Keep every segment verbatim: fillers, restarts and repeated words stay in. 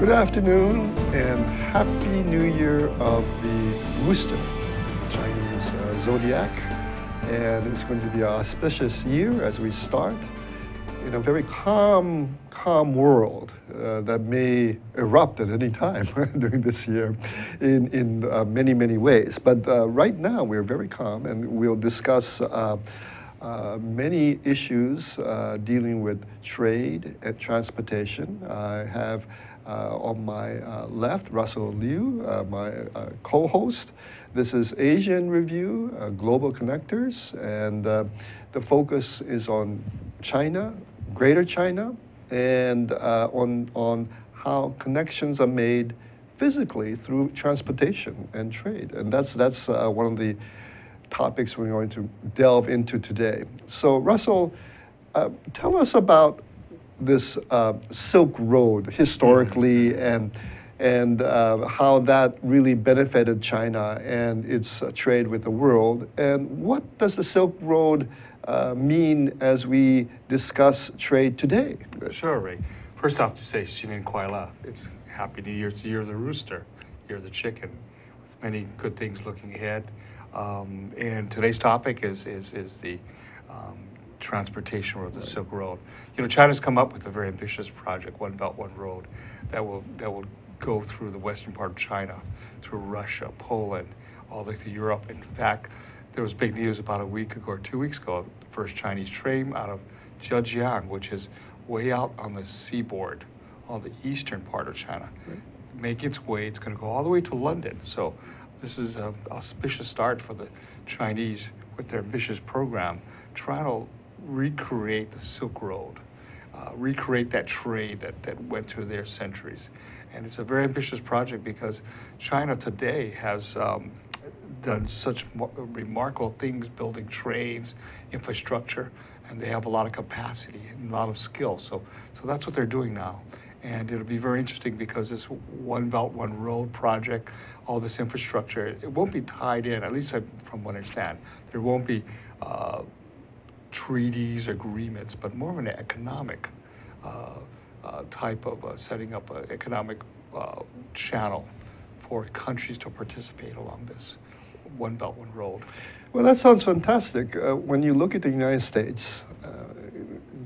Good afternoon and Happy New Year of the Rooster, Chinese uh, zodiac. And it's going to be an auspicious year as we start in a very calm, calm world uh, that may erupt at any time during this year in, in uh, many, many ways. But uh, right now, we're very calm, and we'll discuss uh, uh, many issues uh, dealing with trade and transportation. I have uh, on my uh, left, Russell Leu, uh, my uh, co-host. This is Asian Review, uh, Global Connectors, and uh, the focus is on China, Greater China, and uh, on, on how connections are made physically through transportation and trade. And that's, that's uh, one of the topics we're going to delve into today. So Russell, uh, tell us about this uh, Silk Road historically and, and uh, how that really benefited China and its uh, trade with the world. And what does the Silk Road Uh, mean as we discuss trade today? Sure, Ray. First off, to say, Xinin Kuai La. It's Happy New Year. It's the year of the rooster, year of the chicken, with many good things looking ahead. Um, and today's topic is is, is the um, transportation road, the right. Silk Road. You know, China's come up with a very ambitious project, One Belt, One Road, that will that will go through the western part of China, through Russia, Poland, all the way through Europe. In fact, there was big news about a week ago or two weeks ago, the first Chinese train out of Zhejiang, which is way out on the seaboard, on the eastern part of China, mm-hmm. make its way. It's going to go all the way to London. So this is an auspicious start for the Chinese with their ambitious program, trying to recreate the Silk Road, uh, recreate that trade that, that went through their centuries. And it's a very ambitious project because China today has um, done such remarkable things, building trains, infrastructure, and they have a lot of capacity and a lot of skill. So, so that's what they're doing now. And it'll be very interesting because this One Belt, One Road project, all this infrastructure, it won't be tied in, at least from what I understand. There won't be uh, treaties, agreements, but more of an economic uh, uh, type of uh, setting up an economic uh, channel for countries to participate along this One Belt, One Road. Well, that sounds fantastic. Uh, when you look at the United States, uh,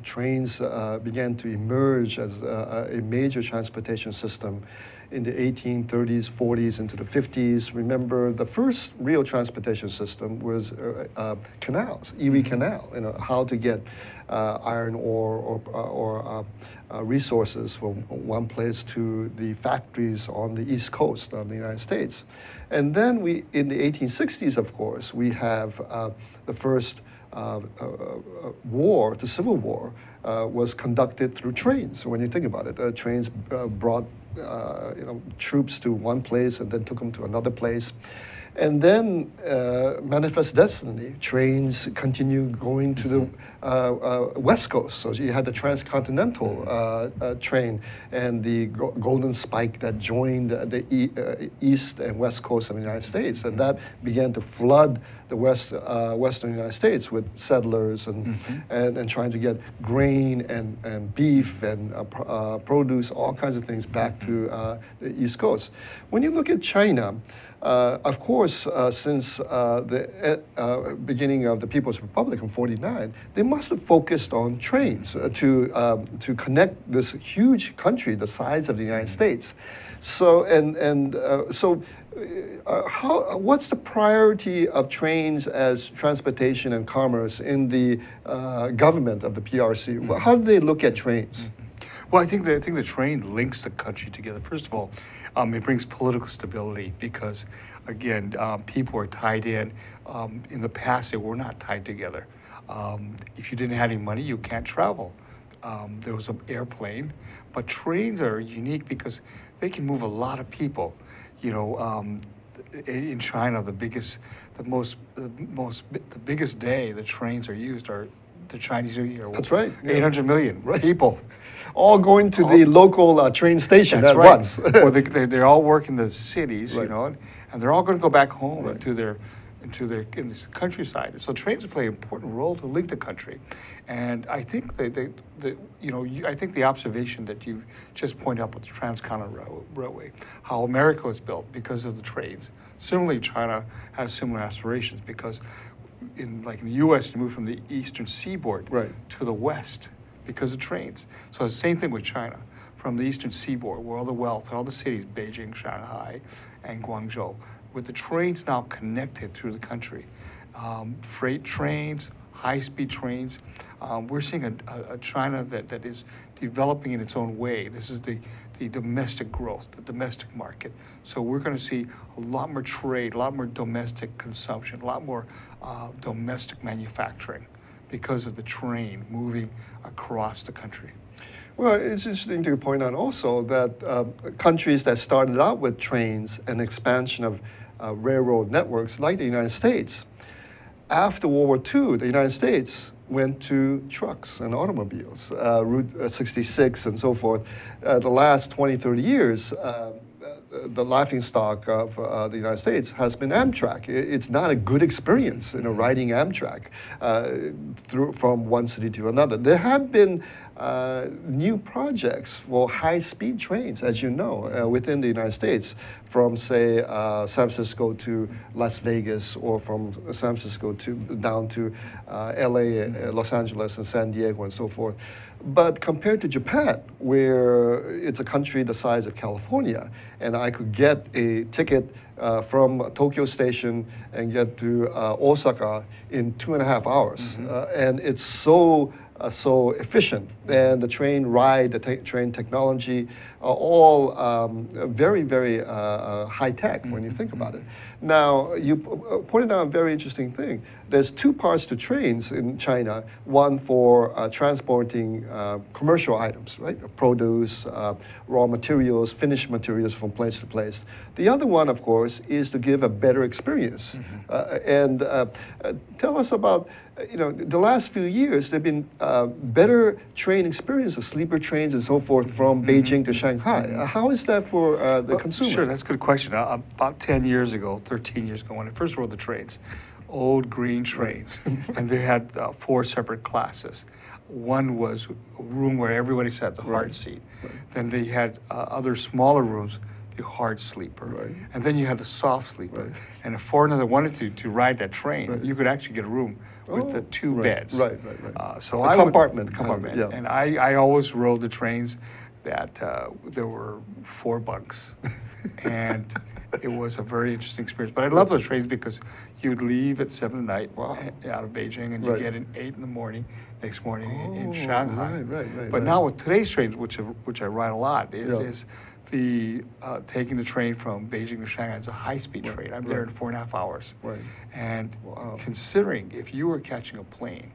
trains uh, began to emerge as uh, a major transportation system in the eighteen thirties, forties, into the fifties. Remember, the first real transportation system was uh, uh, canals, Erie Canal, you know, how to get uh, iron ore or, or uh, uh, resources from one place to the factories on the East Coast of the United States. And then we, in the eighteen sixties, of course, we have uh, the first Uh, uh, uh, war, the Civil War, uh, was conducted through trains. When you think about it, uh, trains uh, brought uh, you know, troops to one place and then took them to another place. And then uh, Manifest Destiny, trains continued going to the uh, uh, West Coast. So you had the transcontinental uh, uh, train and the go golden spike that joined the e uh, East and West Coast of the United States. And that began to flood the West, uh, Western United States with settlers and, mm-hmm. and, and trying to get grain and, and beef and uh, pr uh, produce, all kinds of things back to uh, the East Coast. When you look at China, Uh, of course, uh, since uh, the uh, beginning of the People's Republic in forty-nine, they must have focused on trains uh, to, um, to connect this huge country, the size of the United States. So, and, and, uh, so uh, how, what's the priority of trains as transportation and commerce in the uh, government of the P R C? Mm-hmm. How do they look at trains? Mm-hmm. Well, I think, the, I think the train links the country together. First of all, Um, it brings political stability because, again, um, people are tied in. Um, in the past, they were not tied together. Um, if you didn't have any money, you can't travel. Um, there was an airplane, but trains are unique because they can move a lot of people. You know, um, in China, the biggest, the most, the most, the biggest day the trains are used are the Chinese New Year. That's right. Yeah. eight hundred million right. people. All going to all, the local uh, train station that's at right. once. Or they, they, they're all working the cities, right. you know, and, and they're all going to go back home right. to their into the, in the countryside. So trains play an important role to link the country. And I think that, they, that you know, you, I think the observation that you just pointed out with the transcontinental railway, how America was built because of the trains. Similarly, China has similar aspirations because in, like in the U S, you move from the eastern seaboard right. to the west because of trains. So the same thing with China. From the eastern seaboard, where all the wealth, all the cities, Beijing, Shanghai, and Guangzhou, with the trains now connected through the country. Um, freight trains, high-speed trains. Um, we're seeing a, a, a China that, that is developing in its own way. This is the, the domestic growth, the domestic market. So we're going to see a lot more trade, a lot more domestic consumption, a lot more uh, domestic manufacturing because of the train moving across the country. Well, it's interesting to point out also that uh, countries that started out with trains and expansion of uh, railroad networks, like the United States, after World War Two, the United States went to trucks and automobiles, uh, Route sixty-six and so forth. Uh, the last twenty, thirty years, uh, the laughingstock of uh, the United States has been Amtrak. It's not a good experience, you know, riding Amtrak uh, through from one city to another. There have been uh, new projects for high-speed trains, as you know, uh, within the United States, from say uh, San Francisco to Las Vegas, or from San Francisco to down to uh, L A, uh, Los Angeles, and San Diego, and so forth. But compared to Japan, where it's a country the size of California, and I could get a ticket uh, from Tokyo Station and get to uh, Osaka in two and a half hours. Mm-hmm. uh, and it's so, uh, so efficient. And the train ride, the te train technology are all um, very, very uh, high-tech mm-hmm. when you think about it. Now, you pointed out a very interesting thing. There's two parts to trains in China, one for uh, transporting uh, commercial items, right? Produce, uh, raw materials, finished materials from place to place. The other one, of course, is to give a better experience. Mm-hmm. uh, and uh, tell us about, you know, the last few years, there have been uh, better train experiences, sleeper trains and so forth from mm-hmm. Beijing to Shanghai. Mm-hmm. uh, how is that for uh, the well, consumer? Sure, that's a good question. Uh, about ten years ago, thirteen years ago, when I first rode the trains, old green trains, and they had uh, four separate classes. One was a room where everybody sat, the right. hard seat. Right. Then they had uh, other smaller rooms, the hard sleeper. Right. And then you had the soft sleeper. Right. And if foreigners wanted to, to ride that train, right. you could actually get a room with oh, the two right. beds. Right, right, right. Uh, so the I compartment. Would, compartment. Yeah. And I, I always rode the trains that uh, there were four bunks. And it was a very interesting experience. But I love those trains because you'd leave at seven at night wow. out of Beijing, and you right. get in eight in the morning, next morning oh, in Shanghai. Right, right, right, but right. now with today's trains, which which I ride a lot, is, yeah. is the uh, taking the train from Beijing to Shanghai is a high-speed right. train. I'm right. there in four and a half hours. Right. And wow. considering if you were catching a plane,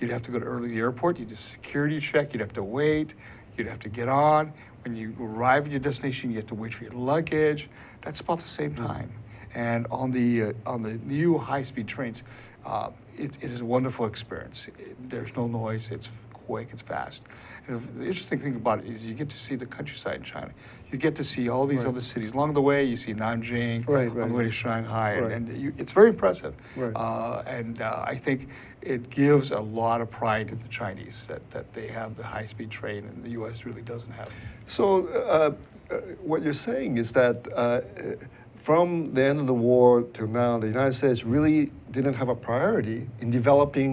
you'd have to go to early to the airport, you'd do a security check, you'd have to wait, you'd have to get on. When you arrive at your destination, you have to wait for your luggage. That's about the same time. And on the uh, on the new high-speed trains, uh, it, it is a wonderful experience. It, there's no noise. It's quick. It's fast. And the interesting thing about it is you get to see the countryside in China. You get to see all these right. other cities along the way. You see Nanjing, right, right. on the way to Shanghai, right. and, and you, it's very impressive. Right. Uh, and uh, I think it gives a lot of pride to the Chinese that that they have the high-speed train, and the U S really doesn't have it. So uh, what you're saying is that. Uh, From the end of the war till now, the United States really didn't have a priority in developing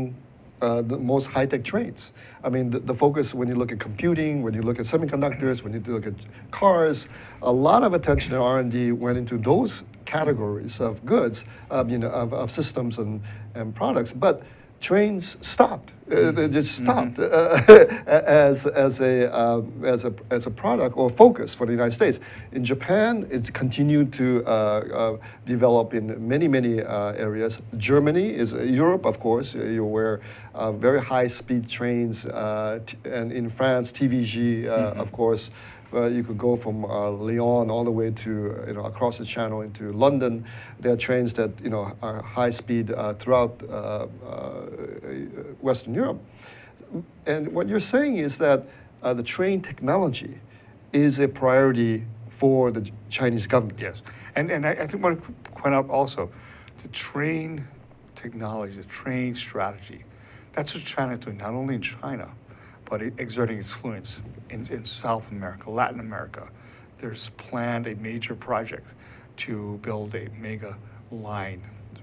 uh, the most high-tech trains. I mean, the, the focus when you look at computing, when you look at semiconductors, when you look at cars, a lot of attention and R and D went into those categories of goods, um, you know, of, of systems and, and products. But trains stopped. Mm-hmm. uh, they just stopped mm-hmm. uh, as as a uh, as a as a product or focus for the United States. In Japan, it's continued to uh, uh, develop in many many uh, areas. Germany is uh, Europe, of course. You're aware of uh, very high-speed trains, uh, t and in France, T V G, uh, mm-hmm. of course. Uh, you could go from uh, Lyon all the way to, you know, across the channel into London. There are trains that, you know, are high speed uh, throughout uh, uh, Western Europe. And what you're saying is that uh, the train technology is a priority for the Chinese government. Yes, and and I, I think I want to point out also the train technology, the train strategy. That's what China is doing, not only in China, but exerting its influence in, in South America, Latin America. There's planned a major project to build a mega line,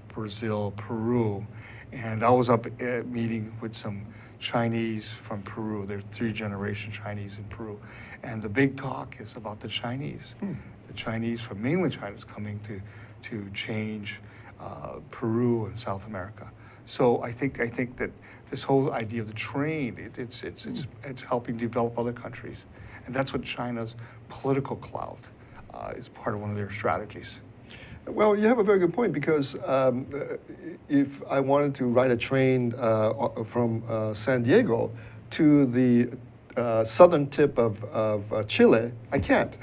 Brazil, Peru. And I was up at meeting with some Chinese from Peru. There are three generation Chinese in Peru. And the big talk is about the Chinese. Hmm. The Chinese from mainland China is coming to, to change uh, Peru and South America. So I think I think that this whole idea of the train, it, it's it's it's it's helping develop other countries, and that's what China's political clout uh, is part of one of their strategies. Well, you have a very good point, because um, if I wanted to ride a train uh, from uh, San Diego to the uh, southern tip of of uh, Chile, I can't.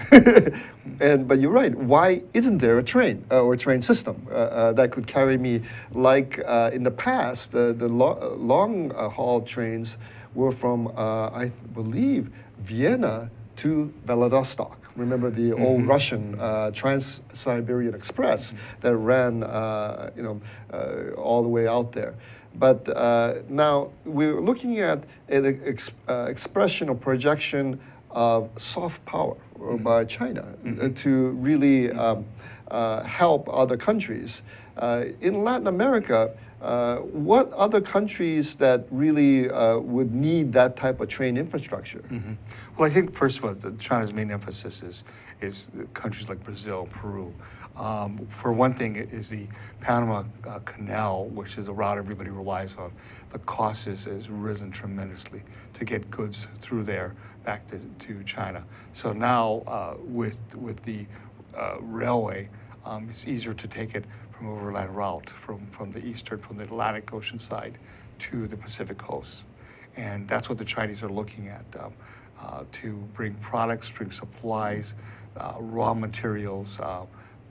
And but you're right. Why isn't there a train uh, or a train system uh, uh, that could carry me like uh, in the past? Uh, the lo long uh, haul trains were from, uh, I believe, Vienna to Vladivostok. Remember the mm-hmm. old Russian uh, Trans-Siberian Express mm-hmm. that ran, uh, you know, uh, all the way out there. But uh, now we're looking at an ex uh, expression or projection of soft power mm-hmm. by China mm-hmm. to really um, uh, help other countries. Uh, in Latin America, uh, what other countries that really uh, would need that type of train infrastructure? Mm-hmm. Well, I think, first of all, China's main emphasis is, is countries like Brazil, Peru. Um, for one thing, it is the Panama uh, Canal, which is the route everybody relies on. The cost has, has risen tremendously to get goods through there back to, to China. So now uh, with, with the uh, railway, um, it's easier to take it from overland route from, from the eastern, from the Atlantic Ocean side to the Pacific Coast. And that's what the Chinese are looking at, um, uh, to bring products, bring supplies, uh, raw materials, uh,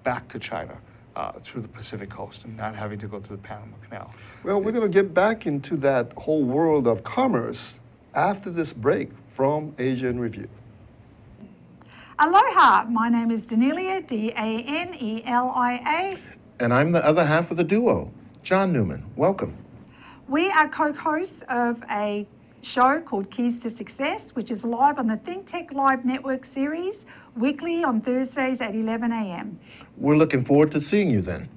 back to China uh, through the Pacific Coast and not having to go through the Panama Canal. Well, we're going to get back into that whole world of commerce after this break from Asian Review. Aloha, my name is Danelia, D A N E L I A. And I'm the other half of the duo, John Newman. Welcome. We are co-hosts of a show called Keys to Success, which is live on the Think Tech Live Network series, weekly on Thursdays at eleven a m We're looking forward to seeing you then.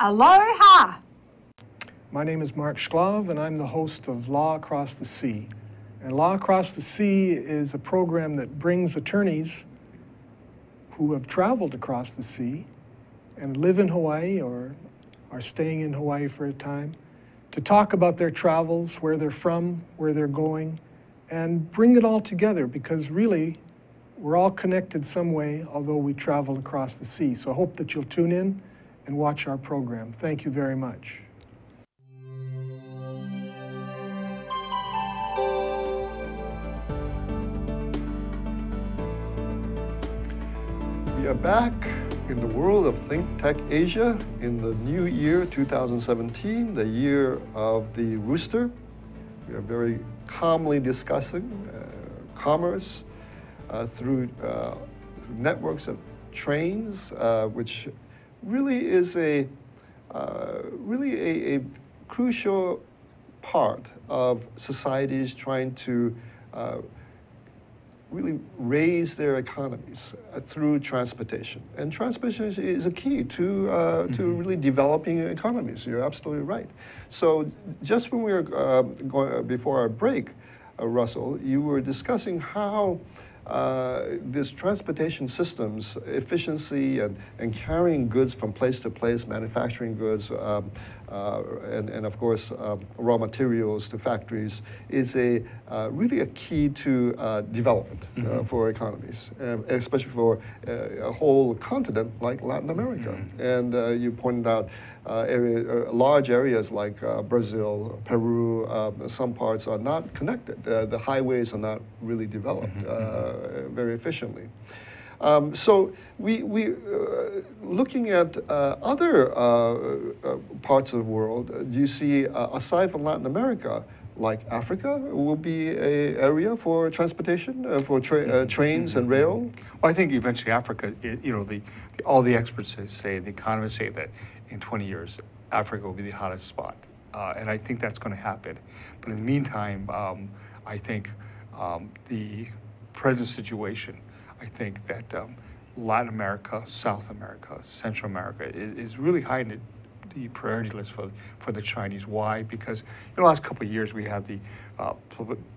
Aloha! My name is Mark Shklov, and I'm the host of Law Across the Sea. And Law Across the Sea is a program that brings attorneys who have traveled across the sea and live in Hawaii or are staying in Hawaii for a time, to talk about their travels, where they're from, where they're going, and bring it all together, because really, we're all connected some way, although we travel across the sea. So I hope that you'll tune in and watch our program. Thank you very much. We are back in the world of Think Tech Asia in the new year two thousand seventeen, the year of the rooster. We are very calmly discussing uh, commerce uh, through, uh, through networks of trains, uh, which really is a uh, really a, a crucial part of societies trying to uh, really raise their economies uh, through transportation. And transportation is a key to, uh, mm-hmm. to really developing economies. You're absolutely right. So just when we were uh, going, before our break, uh, Russell, you were discussing how uh, this transportation systems, efficiency and, and carrying goods from place to place, manufacturing goods, um, uh, and, and of course, um, raw materials to factories, is a uh, really a key to uh, development mm-hmm. uh, for economies, uh, especially for uh, a whole continent like Latin America. Mm-hmm. And uh, you pointed out uh, area, uh, large areas like uh, Brazil, Peru, uh, some parts are not connected. Uh, the highways are not really developed. Mm-hmm. uh, Uh, very efficiently. Um, so we, we uh, looking at uh, other uh, uh, parts of the world, do you see, uh, aside from Latin America, like Africa will be an area for transportation, uh, for tra uh, trains mm-hmm. and rail? Well, I think eventually Africa, it, you know, the, the, all the experts say, the economists say that in twenty years, Africa will be the hottest spot. Uh, and I think that's going to happen. But in the meantime, um, I think um, the present situation, I think that um, Latin America, South America, Central America is, is really high in the priority list for, for the Chinese. Why? Because in the last couple of years, we had the uh,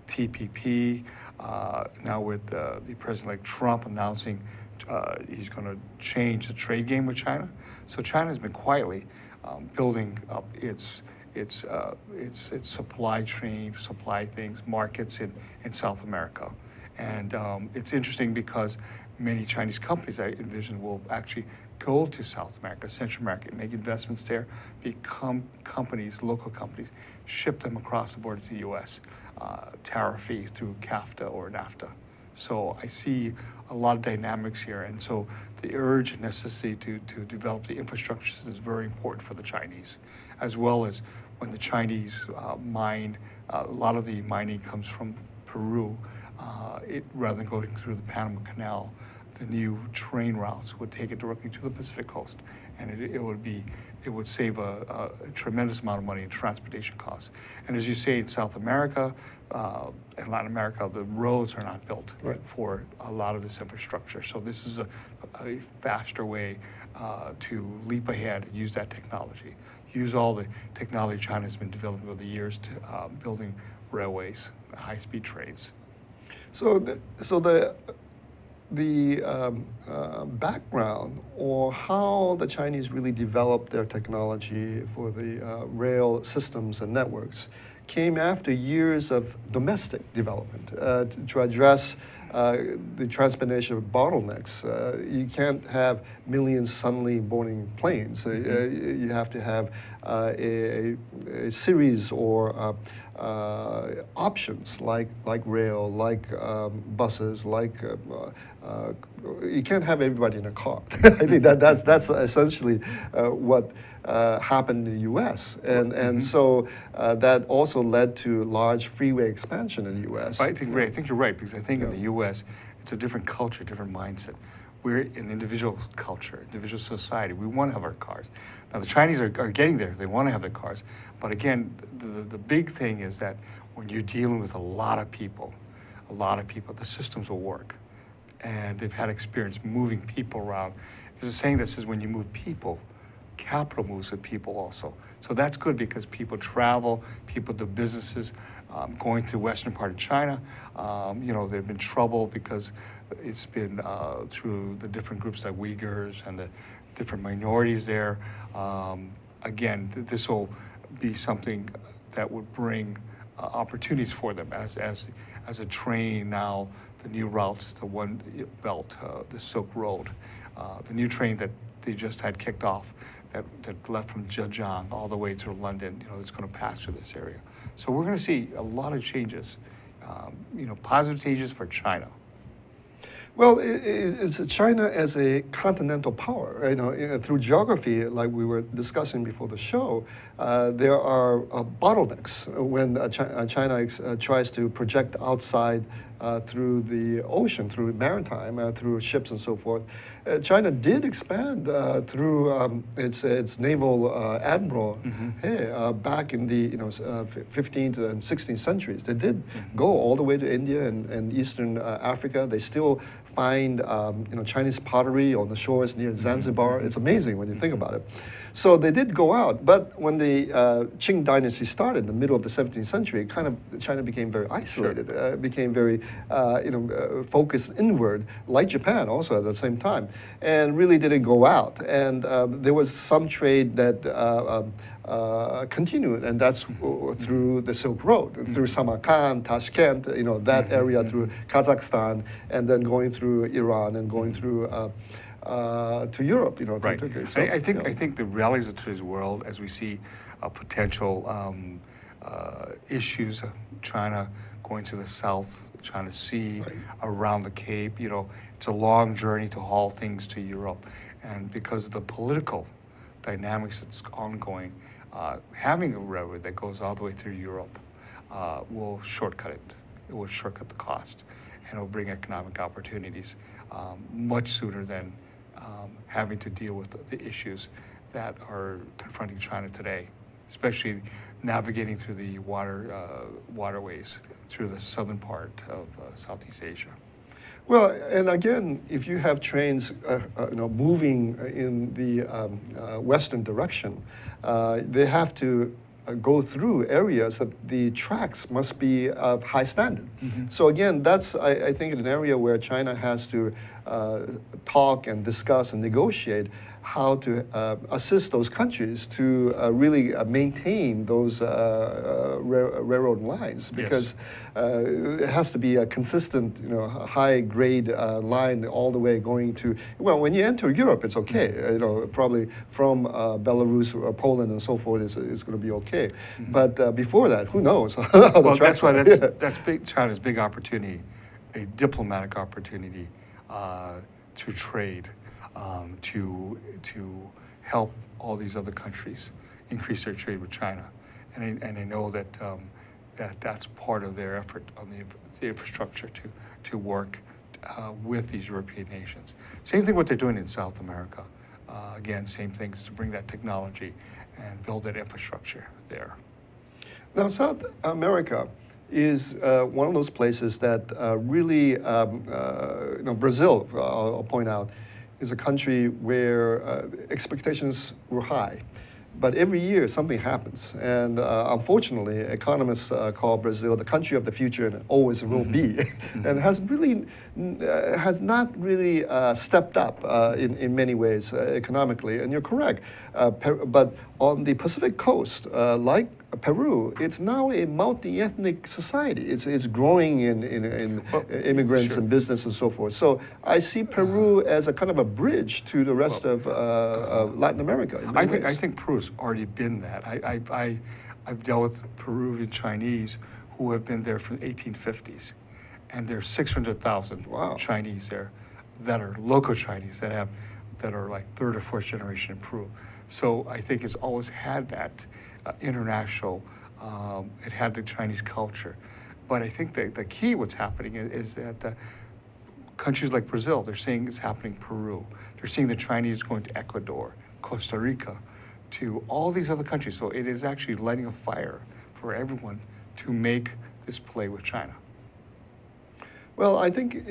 T P P, uh, now with uh, the President-elect Trump announcing uh, he's going to change the trade game with China. So China's been quietly um, building up its It's, uh, it's, it's supply chain, supply things, markets in, in South America. And um, it's interesting because many Chinese companies, I envision, will actually go to South America, Central America, make investments there, become companies, local companies, ship them across the border to the U S, uh, tariff fees through CAFTA or NAFTA. So I see a lot of dynamics here. And so the urge and necessity to, to develop the infrastructure is very important for the Chinese, as well as when the Chinese uh, mine, uh, a lot of the mining comes from Peru. Uh, it, rather than going through the Panama Canal, the new train routes would take it directly to the Pacific Coast, and it, it would be, it would save a, a tremendous amount of money in transportation costs. And as you say, in South America uh, and Latin America, the roads are not built right. for a lot of this infrastructure. So this is a, a faster way uh, to leap ahead and use that technology. Use all the technology China has been developing over the years to uh, building railways, high-speed trains. So, the, so the the um, uh, background or how the Chinese really developed their technology for the uh, rail systems and networks came after years of domestic development uh, to, to address uh, the transportation of bottlenecks. Uh, you can't have millions suddenly boarding planes. Mm-hmm. uh, you have to have uh, a, a series or uh, Uh, options like like rail, like um, buses, like uh, uh, you can't have everybody in a car. I think that that's that's essentially uh, what uh, happened in the U S and and mm-hmm. so uh, that also led to large freeway expansion in the U S. I think right. I think you're right because I think yeah. in the U S it's a different culture, different mindset. We're an individual culture, individual society. We want to have our cars. Now, the Chinese are, are getting there. They want to have their cars. But again, the, the, the big thing is that when you're dealing with a lot of people, a lot of people, the systems will work. And they've had experience moving people around. There's a saying that says when you move people, capital moves with people also. So that's good because people travel, people do businesses. Um, going to western part of China, um, you know, there've been trouble because it's been uh, through the different groups like Uyghurs and the different minorities there. Um, again, th this will be something that would bring uh, opportunities for them as as as a train now. The new routes, the One Belt, uh, the Silk Road, uh, the new train that they just had kicked off, that that left from Zhejiang all the way through London. You know, it's going to pass through this area. So we're going to see a lot of changes, um, you know, positive changes for China. Well, it, it's China as a continental power. You know, through geography, like we were discussing before the show, uh, there are uh, bottlenecks when uh, China uh, tries to project outside uh, through the ocean, through maritime, uh, through ships and so forth. Uh, China did expand uh, through um, its its naval uh, admiral mm-hmm. hey, uh, back in the you know uh, fifteenth and sixteenth centuries. They did mm-hmm. go all the way to India and, and Eastern uh, Africa. They still find um, you know, Chinese pottery on the shores near Zanzibar. It's amazing when you think about it. So they did go out, but when the uh, Qing dynasty started in the middle of the seventeenth century, kind of China became very isolated, sure. uh, became very uh, you know, uh, focused inward, like Japan also at the same time, and really didn't go out. And uh, there was some trade that uh, um, uh, continued, and that's through the Silk Road, mm-hmm. through Samarkand, Tashkent, you know, that area mm-hmm. through Kazakhstan, and then going through through Iran and going through uh, uh, to Europe, you know, right. to Turkey. So, I, I think you know. I think the realities of today's world, as we see uh, potential um, uh, issues, of China going to the South China Sea, right. around the Cape. You know, it's a long journey to haul things to Europe, and because of the political dynamics that's ongoing, uh, having a railroad that goes all the way through Europe uh, will shortcut it. It will shortcut the cost. And it'll bring economic opportunities um, much sooner than um, having to deal with the issues that are confronting China today, especially navigating through the water uh, waterways through the southern part of uh, Southeast Asia. Well, and again, if you have trains uh, uh, you know, moving in the um, uh, western direction, uh, they have to uh, go through areas that the tracks must be of high standard. Mm-hmm. So again, that's, I, I think, an area where China has to uh, talk and discuss and negotiate how to uh, assist those countries to uh, really uh, maintain those uh, uh, ra railroad lines, because yes. uh, it has to be a consistent, you know, high-grade uh, line all the way going to, well, when you enter Europe, it's okay. Mm-hmm. You know, probably from uh, Belarus or Poland and so forth, it's, it's going to be okay. Mm-hmm. But uh, before that, who knows? Well, that's why that's, yeah. that's big, China's big opportunity, a diplomatic opportunity uh, to trade. Um, to to help all these other countries increase their trade with China, and I, and I know that um, that that's part of their effort on the, the infrastructure to to work uh, with these European nations. Same thing what they're doing in South America. Uh, again, same things to bring that technology and build that infrastructure there. Now, South America is uh, one of those places that uh, really, um, uh, you know, Brazil. Uh, I'll, I'll point out. Is a country where uh, expectations were high. But every year something happens. And uh, unfortunately, economists uh, call Brazil the country of the future, and it always will be. Mm-hmm. And has really, uh, has not really uh, stepped up uh, in, in many ways uh, economically. And you're correct. Uh, but on the Pacific Coast, uh, like Peru, it's now a multi-ethnic society. It's, it's growing in, in, in well, immigrants sure. and business and so forth. So I see Peru uh, as a kind of a bridge to the rest well, of uh, uh, Latin America. I think, I think Peru's already been that. I, I, I, I've dealt with Peruvian Chinese who have been there from the eighteen fifties. And there's six hundred thousand wow. Chinese there that are local Chinese that, have, that are like third or fourth generation in Peru. So I think it's always had that. Uh, international, um, it had the Chinese culture. But I think the, the key what's happening is, is that uh, countries like Brazil, they're seeing it's happening in Peru. They're seeing the Chinese going to Ecuador, Costa Rica, to all these other countries. So it is actually lighting a fire for everyone to make this play with China. Well, I think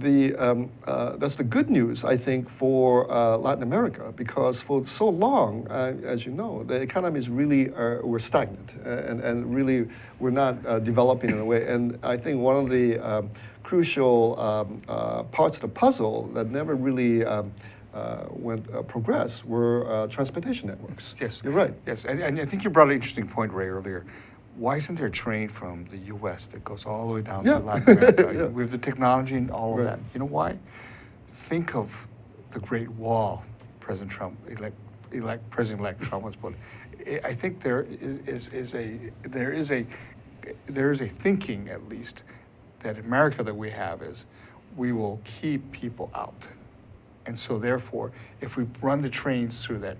the, um, uh, that's the good news, I think, for uh, Latin America, because for so long, uh, as you know, the economies really are, were stagnant and, and really were not uh, developing in a way. And I think one of the um, crucial um, uh, parts of the puzzle that never really um, uh, went uh, progressed were uh, transportation networks. Yes. You're right. Yes, and, and I think you brought an interesting point, Ray, earlier. Why isn't there a train from the U S that goes all the way down yeah. to Latin America? yeah. We have the technology and all right. of that. You know why? Think of the Great Wall, President Trump, elect, elect, President-elect Trump was put. I think there is, is, is a there is a there is a thinking, at least, that America that we have is we will keep people out, and so therefore, if we run the trains through that,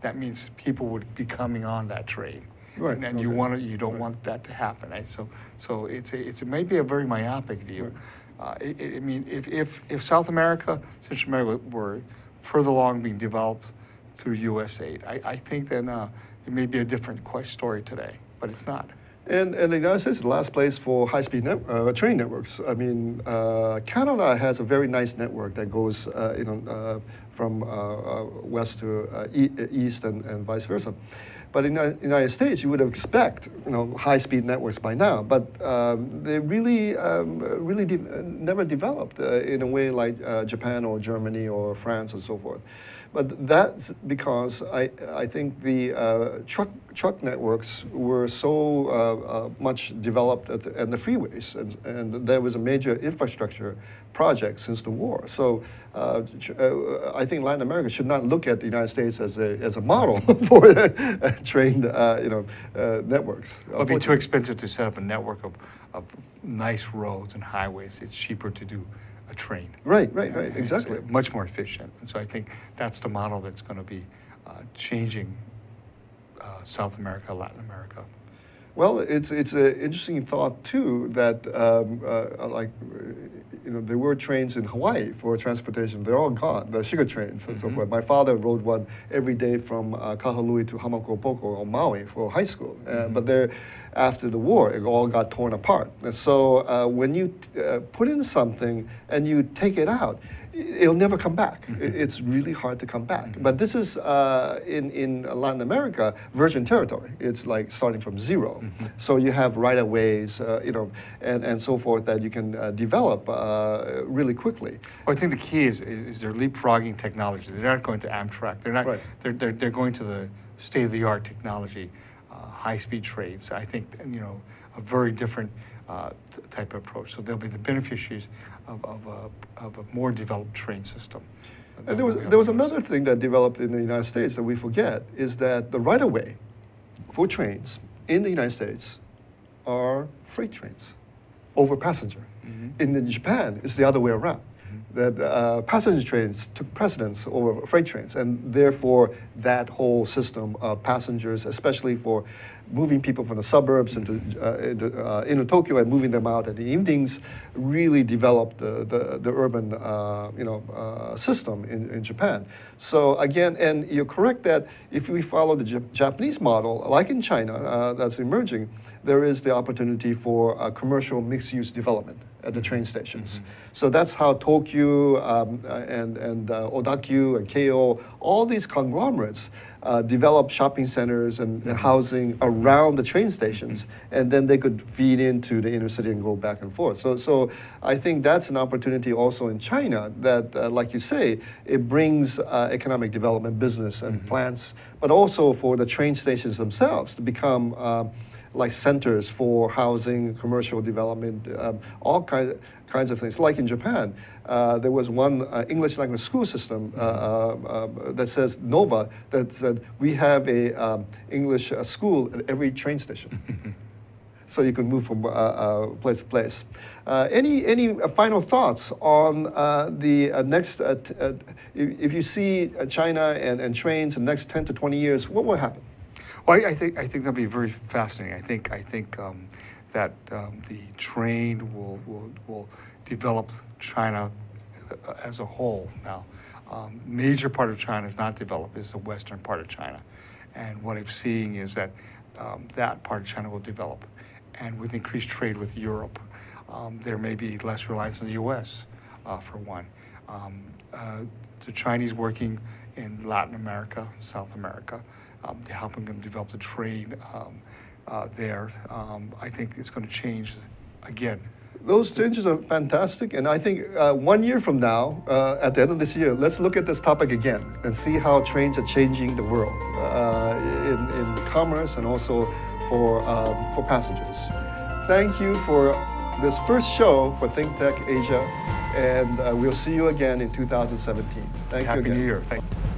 that means people would be coming on that train. Right. And, and okay. you want to, you don't right. want that to happen. Right? So, so it's a, it's it may be a very myopic view. Right. Uh, it, it, I mean, if, if if South America, Central America were further along being developed through U S aid, I, I think then uh, it may be a different quite story today. But it's not. And, and the United States is the last place for high-speed net, uh, train networks. I mean, uh, Canada has a very nice network that goes, uh, you know, uh, from uh, uh, west to uh, e east and, and vice versa. But in the United States, you would expect, you know, high-speed networks by now. But um, they really, um, really de never developed uh, in a way like uh, Japan or Germany or France and so forth. But that's because I, I think the uh, truck, truck networks were so uh, uh, much developed at the, and the freeways, and, and there was a major infrastructure project since the war. So uh, uh, I think Latin America should not look at the United States as a, as a model for uh, trained uh, you know, uh, networks. It would be too expensive to set up a network of, of nice roads and highways. It's cheaper to do a train. Right, right, right, exactly. It's much more efficient. And so I think that's the model that's going to be uh, changing uh, South America, Latin America. Well, it's it's an interesting thought too that um, uh, like you know there were trains in Hawaii for transportation. They're all gone. The sugar trains and mm-hmm. so forth. My father rode one every day from uh, Kahului to Hamakuapoko on Maui for high school. Uh, mm-hmm. But there, after the war, it all got torn apart. And so uh, when you t uh, put in something and you take it out, it'll never come back. Mm-hmm. It's really hard to come back. Mm-hmm. But this is, uh, in, in Latin America, virgin territory. It's like starting from zero. Mm-hmm. So you have right-of-ways, uh, you know, and, and so forth that you can uh, develop uh, really quickly. Well, I think the key is, is, is they're leapfrogging technology. They're not going to Amtrak. They're not, right. they're, they're, they're going to the state-of-the-art technology, uh, high-speed trains. I think, you know, a very different Uh, type of approach. So they'll be the beneficiaries of, of, a, of a more developed train system. And, and there was, there was another thing that developed in the United States that we forget is that the right-of-way for trains in the United States are freight trains over passenger. Mm-hmm. in, in Japan, it's the other way around. That uh, passenger trains took precedence over freight trains, and therefore that whole system of passengers, especially for moving people from the suburbs into, uh, into, uh, into Tokyo and moving them out in the evenings, really developed the, the, the urban uh, you know, uh, system in, in Japan. So again, and you're correct that if we follow the J Japanese model, like in China, uh, that's emerging, there is the opportunity for uh, commercial mixed-use development at the train stations. Mm-hmm. So that's how Tokyo um, and, and uh, Odakyu and Keio, all these conglomerates uh, develop shopping centers and mm-hmm. housing around the train stations, and then they could feed into the inner city and go back and forth. So, so I think that's an opportunity also in China that, uh, like you say, it brings uh, economic development, business, and mm-hmm. plants, but also for the train stations themselves to become uh, like centers for housing, commercial development, um, all kinds of, kinds of things. Like in Japan, uh, there was one uh, English language school system uh, uh, uh, that says NOVA, that said we have a um, English uh, school at every train station. So you can move from uh, uh, place to place. Uh, any any final thoughts on uh, the uh, next, uh, t uh, if you see uh, China and, and trains in the next ten to twenty years, what will happen? Well, I, I think I think that'll be very fascinating. I think I think um, that um, the train will, will will develop China as a whole. Now, um, major part of China is not developed is the western part of China, and what I'm seeing is that um, that part of China will develop, and with increased trade with Europe, um, there may be less reliance on the U S Uh, for one, um, uh, the Chinese working in Latin America, South America. Um, helping them develop the trade um, uh, there. Um, I think it's going to change again. Those changes are fantastic, and I think uh, one year from now, uh, at the end of this year, let's look at this topic again and see how trains are changing the world uh, in, in commerce and also for, um, for passengers. Thank you for this first show for ThinkTech Asia, and uh, we'll see you again in two thousand seventeen. Thank you again. Happy New Year. Thank you.